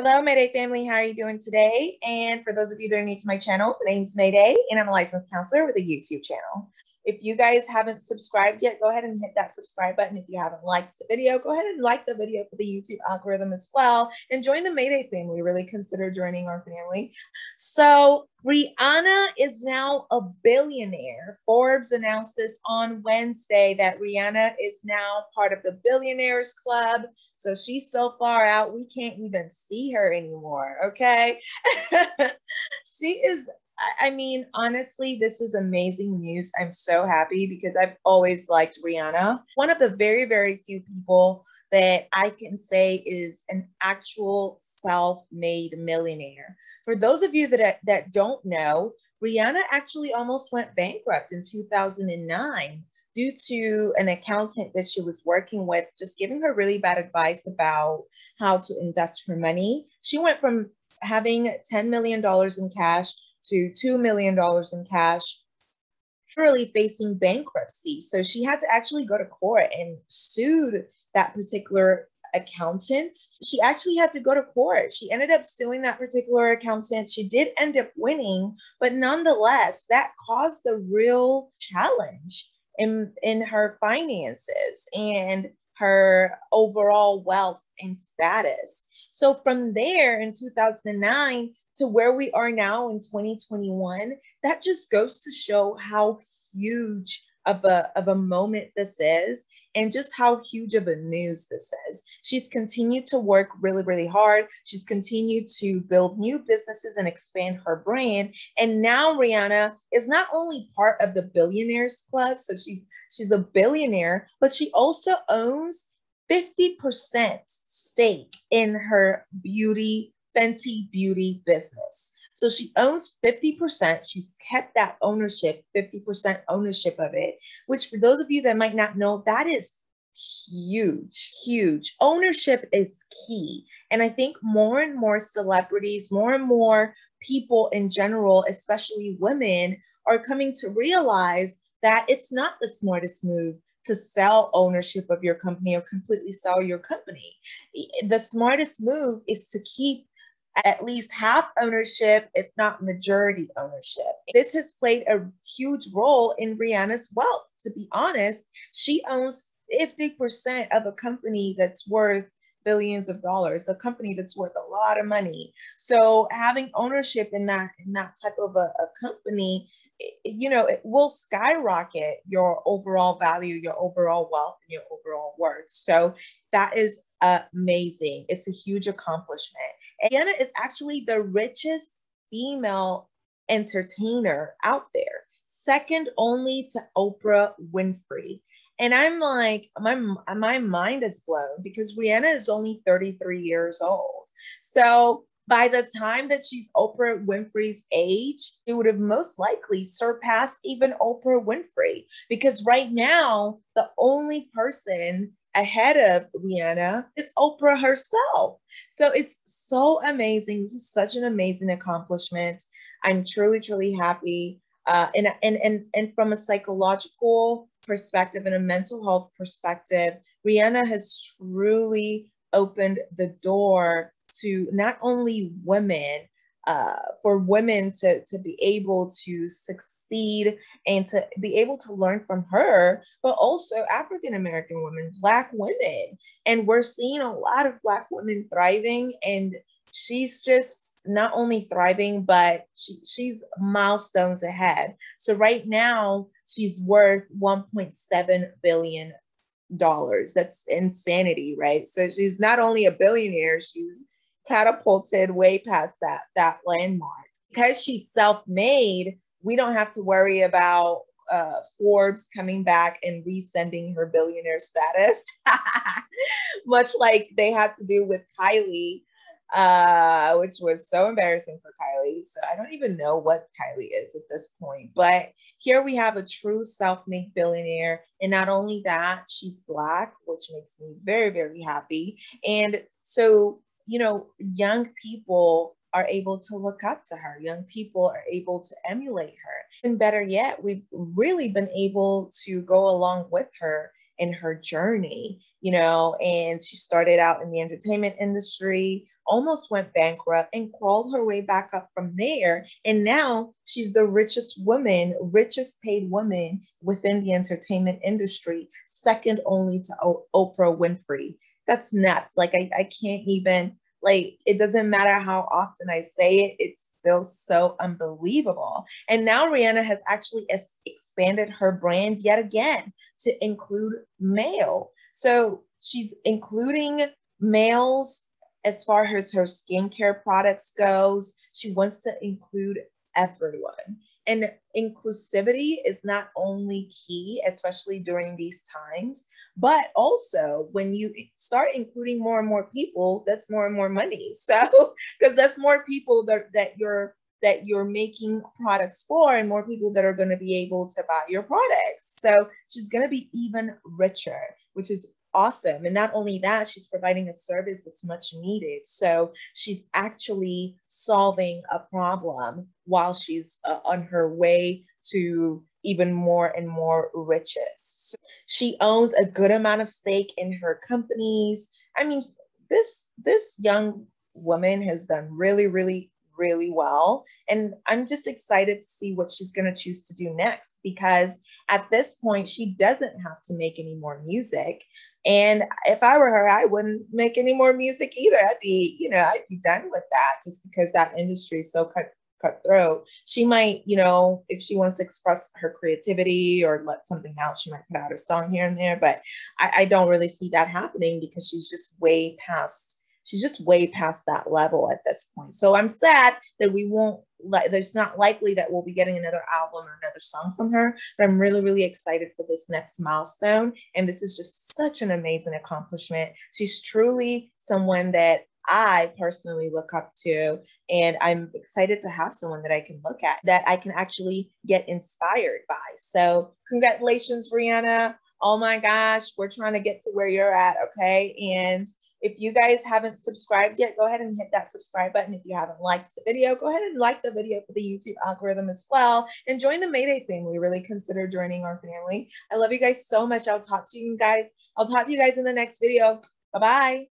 Hello, Mayday family. How are you doing today? And for those of you that are new to my channel, my name is Mayday and I'm a licensed counselor with a YouTube channel. If you guys haven't subscribed yet, go ahead and hit that subscribe button. If you haven't liked the video, go ahead and like the video for the YouTube algorithm as well. And join the Mayday family. Really consider joining our family. So Rihanna is now a billionaire. Forbes announced this on Wednesday that Rihanna is now part of the Billionaires Club. So she's so far out, we can't even see her anymore, okay? She is, I mean, honestly, this is amazing news. I'm so happy because I've always liked Rihanna. One of the very, very few people that I can say is an actual self-made millionaire. For those of you that don't know, Rihanna actually almost went bankrupt in 2009. Due to an accountant that she was working with, just giving her really bad advice about how to invest her money. She went from having $10 million in cash to $2 million in cash, really facing bankruptcy. So she had to actually go to court and sued that particular accountant. She actually had to go to court. She ended up suing that particular accountant. She did end up winning, but nonetheless, that caused a real challenge in her finances and her overall wealth and status. So from there in 2009 to where we are now in 2021, that just goes to show how huge of a moment this is and just how huge of a news this is. She's continued to work really, really hard. She's continued to build new businesses and expand her brand. And now Rihanna is not only part of the Billionaires Club, so she's a billionaire, but she also owns 50% stake in her beauty, Fenty beauty business. So she owns 50%. She's kept that ownership, 50% ownership of it, which for those of you that might not know, that is huge, huge. Ownership is key. And I think more and more celebrities, more and more people in general, especially women, are coming to realize that it's not the smartest move to sell ownership of your company or completely sell your company. The smartest move is to keep at least half ownership, if not majority ownership. This has played a huge role in Rihanna's wealth. To be honest, she owns 50% of a company that's worth billions of dollars, a company that's worth a lot of money. So having ownership in that type of a company, you know, it will skyrocket your overall value, your overall wealth, and your overall worth. So that is amazing. It's a huge accomplishment. Rihanna is actually the richest female entertainer out there, second only to Oprah Winfrey. And I'm like, my mind is blown because Rihanna is only 33 years old. So by the time that she's Oprah Winfrey's age, she would have most likely surpassed even Oprah Winfrey, because right now, the only person ahead of Rihanna is Oprah herself. So it's so amazing. This is such an amazing accomplishment. I'm truly, truly happy. And from a psychological perspective and a mental health perspective, Rihanna has truly opened the door to not only women, for women to be able to succeed and to be able to learn from her, but also African-American women, Black women. And we're seeing a lot of Black women thriving, and she's just not only thriving, but she's milestones ahead. So right now she's worth $1.7 billion. That's insanity, right? So she's not only a billionaire, she's catapulted way past that landmark. Because she's self-made, we don't have to worry about Forbes coming back and rescinding her billionaire status, much like they had to do with Kylie, which was so embarrassing for Kylie. So I don't even know what Kylie is at this point, but here we have a true self-made billionaire. And not only that, she's Black, which makes me very, very happy. And so, you know, young people are able to look up to her. Young people are able to emulate her. And better yet, we've really been able to go along with her and her journey, you know, and she started out in the entertainment industry, almost went bankrupt and crawled her way back up from there. And now she's the richest woman, richest paid woman within the entertainment industry, second only to Oprah Winfrey. That's nuts. Like, I can't even, like, it doesn't matter how often I say it, it feels so unbelievable. And now Rihanna has actually expanded her brand yet again to include male. So she's including males as far as her skincare products goes. She wants to include everyone. And inclusivity is not only key, especially during these times, but also when you start including more and more people, that's more and more money. So, because that's more people that you're making products for, and more people that are going to be able to buy your products. So she's going to be even richer, which is awesome. And not only that, she's providing a service that's much needed. So she's actually solving a problem while she's on her way to even more and more riches. So she owns a good amount of stake in her companies. I mean, this young woman has done really, really, really well. And I'm just excited to see what she's going to choose to do next, because at this point, she doesn't have to make any more music. And if I were her, I wouldn't make any more music either. I'd be done with that, just because that industry is so cutthroat. She might, if she wants to express her creativity or let something out, she might put out a song here and there, but I don't really see that happening, because she's just way past that level at this point. So I'm sad that there's not likely that we'll be getting another album or another song from her, but I'm really, really excited for this next milestone. And this is just such an amazing accomplishment. She's truly someone that I personally look up to, and I'm excited to have someone that I can look at, that I can actually get inspired by. So congratulations, Rihanna. Oh my gosh, we're trying to get to where you're at, okay? And if you guys haven't subscribed yet, go ahead and hit that subscribe button. If you haven't liked the video, go ahead and like the video for the YouTube algorithm as well. And join the Mayday family. Really consider joining our family. I love you guys so much. I'll talk to you guys in the next video. Bye-bye.